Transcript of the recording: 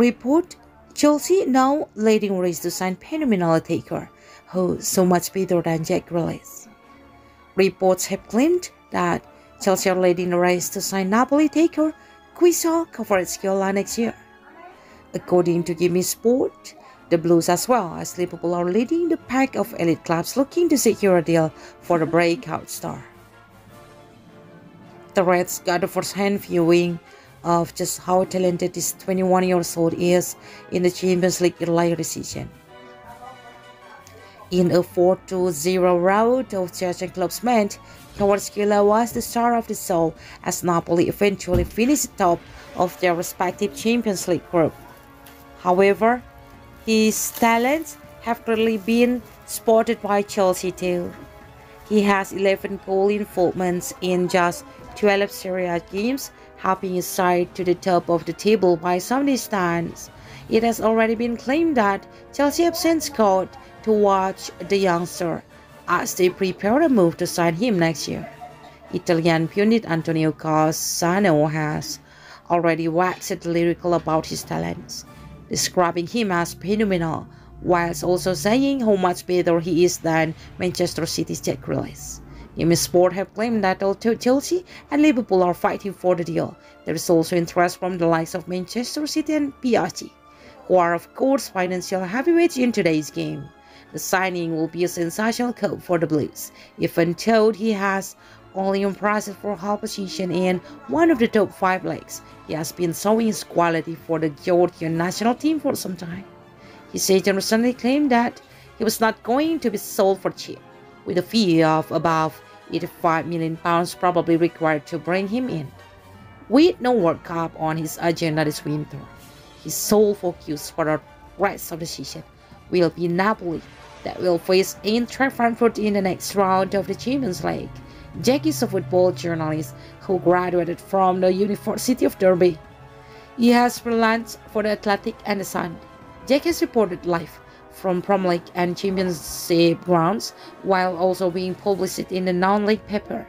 report, Chelsea now leading race to sign phenomenal attacker, who is so much better than Jack Grealish. Reports have claimed that Chelsea are leading the race to sign Napoli taker Khvicha Kvaratskhelia next year. According to GiveMeSport, the Blues as well as Liverpool are leading the pack of elite clubs looking to secure a deal for the breakout star. The Reds got a first-hand viewing of just how talented this 21-year-old is in the Champions League earlier season. In a 4-0 rout of Georgian club's men, Kvaratskhelia was the star of the show as Napoli eventually finished top of their respective Champions League group. However, his talents have clearly been spotted by Chelsea too. He has 11 goal involvements in just 12 Serie A games, helping his side to the top of the table by some distance. It has already been claimed that Chelsea have sent scouts to watch the youngster as they prepare a move to sign him next year. Italian pundit Antonio Cassano has already waxed lyrical about his talents, describing him as phenomenal, whilst also saying how much better he is than Manchester City's Jack Grealish. GiveMeSport have claimed that although Chelsea and Liverpool are fighting for the deal, there is also interest from the likes of Manchester City and PSG, who are of course financial heavyweights in today's game. The signing will be a sensational coup for the Blues, even though he has only impressed for half position in one of the top 5 legs. He has been showing his quality for the Georgian national team for some time. His agent recently claimed that he was not going to be sold for cheap, with a fee of above £85 million probably required to bring him in. With no World Cup on his agenda this winter, his sole focus for the rest of the season will be Napoli, that will face Eintracht Frankfurt in the next round of the Champions League. Jack is a football journalist who graduated from the University of Derby. He has freelanced for The Athletic and The Sun. Jack has reported live from Premier League and Championship grounds, while also being published in the non-league paper.